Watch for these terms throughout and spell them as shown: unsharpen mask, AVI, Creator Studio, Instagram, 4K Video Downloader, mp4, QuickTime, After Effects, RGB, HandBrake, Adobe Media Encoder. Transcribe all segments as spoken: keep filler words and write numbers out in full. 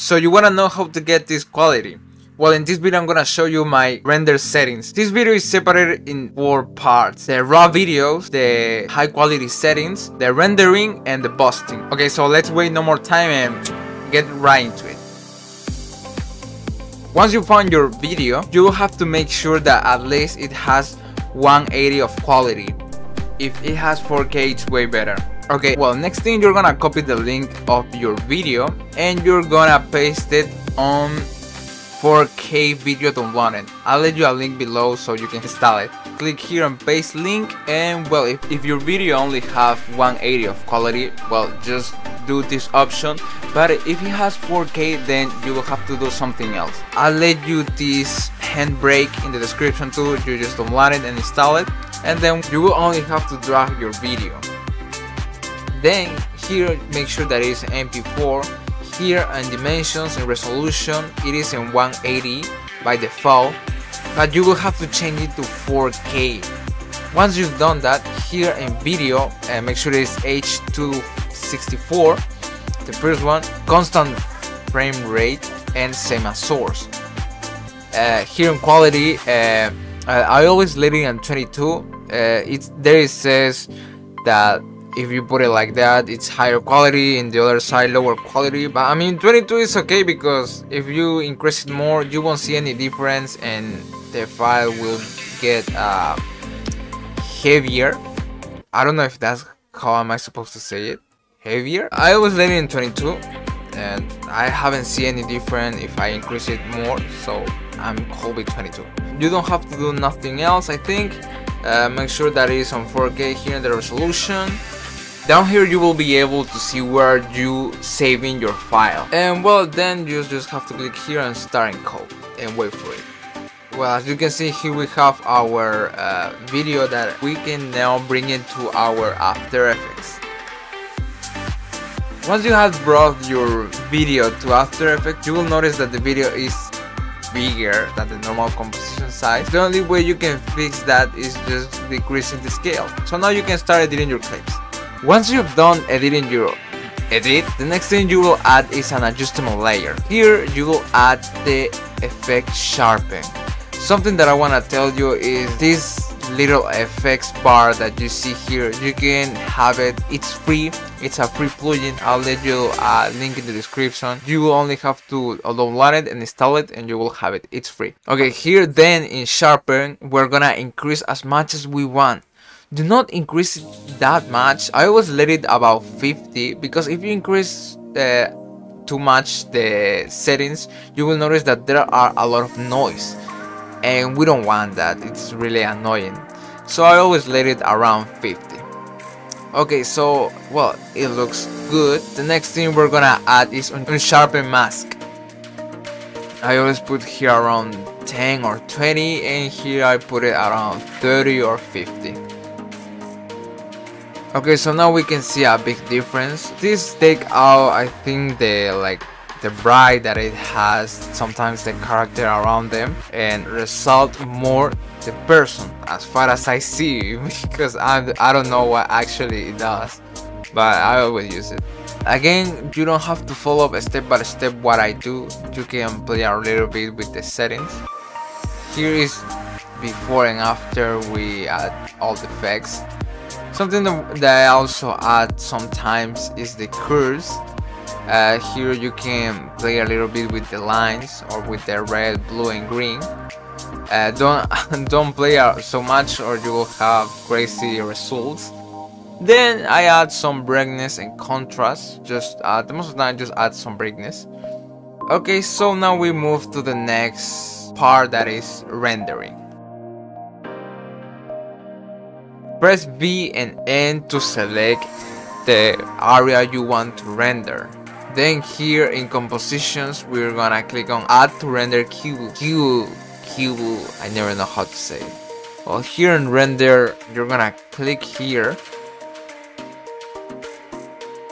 So you want to know how to get this quality. Well, in this video I'm gonna show you my render settings. This video is separated in four parts: the raw videos, the high quality settings, the rendering, and the busting. Okay, so let's wait no more time and get right into it. Once you found your video, you have to make sure that at least it has one eighty of quality. If it has four K, it's way better. Okay, well, next thing, you're gonna copy the link of your video and you're gonna paste it on four K Video Downloader. I'll leave you a link below so you can install it. Click here and paste link, and well, if, if your video only have one eighty of quality, well, just do this option, but if it has four K, then you will have to do something else. I'll let you this HandBrake in the description too. You just download it and install it, and then you will only have to drag your video. Then here, make sure that it's M P four. Here and dimensions and resolution, it is in one eighty by default, but you will have to change it to four K. Once you've done that, here in video, and make sure it's H two sixty-four, the first one, constant frame rate, and same as source. Uh, here in quality, uh, I always leave it on twenty-two. Uh, it's, there it says that if you put it like that, it's higher quality, in the other side lower quality, but I mean twenty-two is okay, because if you increase it more you won't see any difference and the file will get uh, heavier. I don't know if that's how am I supposed to say it, heavier. I always leave it in twenty-two and I haven't seen any difference if I increase it more, so I'm cool with twenty-two. You don't have to do nothing else, I think. Uh, make sure that it's on four K here in the resolution. Down here you will be able to see where you saving your file, and well, then you just have to click here and start in code and wait for it. Well, as you can see here we have our uh, video that we can now bring into our After Effects. Once you have brought your video to After Effects, you will notice that the video is bigger than the normal composition size. The only way you can fix that is just decreasing the scale. So now you can start editing your clips. Once you've done editing your edit, the next thing you will add is an adjustable layer. Here you will add the effect sharpen. Something that I want to tell you is this little effects bar that you see here, you can have it, it's free, it's a free plugin. I'll let you uh, link in the description. You will only have to download it and install it and you will have it, it's free. Okay, here then in sharpen we're gonna increase as much as we want. Do not increase it that much. I always let it about fifty, because if you increase uh, too much the settings, you will notice that there are a lot of noise and we don't want that, it's really annoying. So I always let it around fifty. Okay, so well, it looks good. The next thing we're gonna add is unsharpen mask. I always put here around ten or twenty, and here I put it around thirty or fifty. Okay, so now we can see a big difference. This take out, I think, the like the bright that it has, sometimes the character around them, and result more the person as far as I see, because I, I don't know what actually it does, but I always use it. Again, you don't have to follow up step by step what I do, you can play a little bit with the settings. Here is before and after we add all the effects. Something that I also add sometimes is the curves. Uh, here you can play a little bit with the lines or with the red, blue and green. Uh, don't don't play so much or you will have crazy results. Then I add some brightness and contrast. Just uh, the most of the time just add some brightness. Okay, so now we move to the next part, that is rendering. Press B and N to select the area you want to render. Then here in compositions we're gonna click on add to render cube cube cube I never know how to say it. Well, here in render you're gonna click here,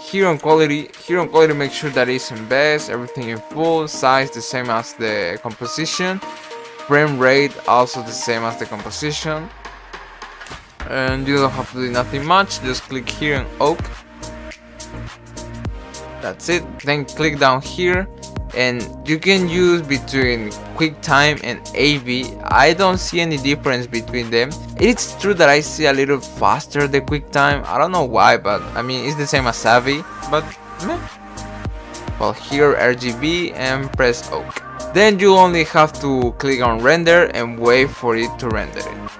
here on quality, here on quality make sure that it's in best, everything in full, size the same as the composition, frame rate also the same as the composition, and you don't have to do nothing much, just click here and OK. That's it. Then click down here and you can use between QuickTime and A V I. I don't see any difference between them. It's true that I see a little faster the QuickTime, I don't know why, but I mean it's the same as A V I, but meh. Well, here R G B and press OK. Then you only have to click on render and wait for it to render it.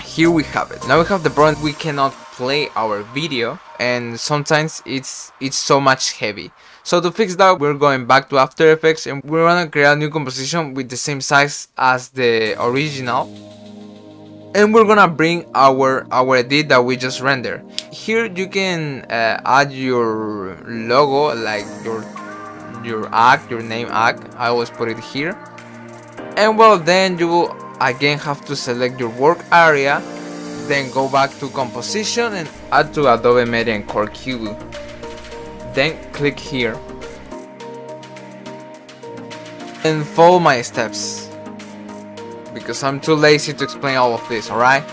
Here we have it. Now we have the problem we cannot play our video, and sometimes it's it's so much heavy. So to fix that, we're going back to After Effects and we're gonna create a new composition with the same size as the original. And we're gonna bring our our edit that we just rendered. Here you can uh, add your logo, like your your act, your name act. I always put it here. And well, then you will again have to select your work area, then go back to composition and add to Adobe Media Encoder cube, then click here and follow my steps because I'm too lazy to explain all of this. Alright,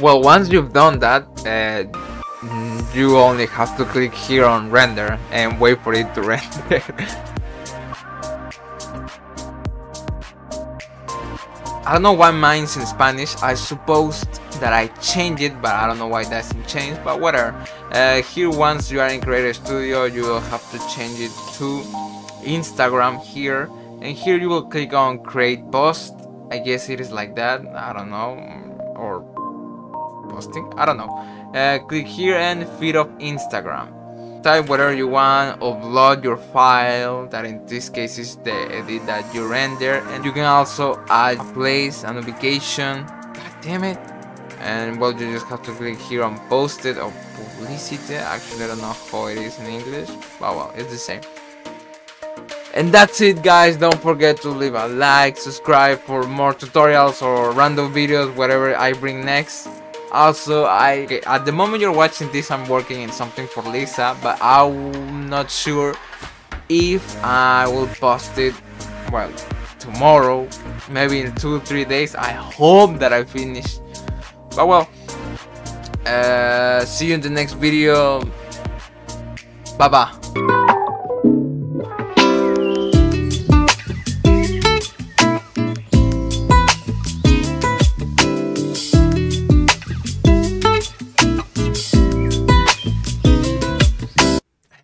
well, once you've done that, uh, you only have to click here on render and wait for it to render. I don't know why mine's in Spanish. I suppose that I changed it, but I don't know why that's in change, but whatever. Uh, here, once you are in Creator Studio, you will have to change it to Instagram here, and here you will click on create post. I guess it is like that, I don't know, or posting, I don't know. Uh, click here and feed of Instagram. Type whatever you want, upload your file, that in this case is the edit that you render, and you can also add a place, a notification, god damn it. And well, you just have to click here on post it or publicity. Actually, I don't know how it is in English, but well, it's the same. And that's it, guys. Don't forget to leave a like, subscribe for more tutorials or random videos, whatever I bring next. Also, I okay, at the moment you're watching this, I'm working in something for Lisa, but I'm not sure if I will post it, well, tomorrow, maybe in two, three days. I hope that I finish. But well, uh, see you in the next video. Bye bye.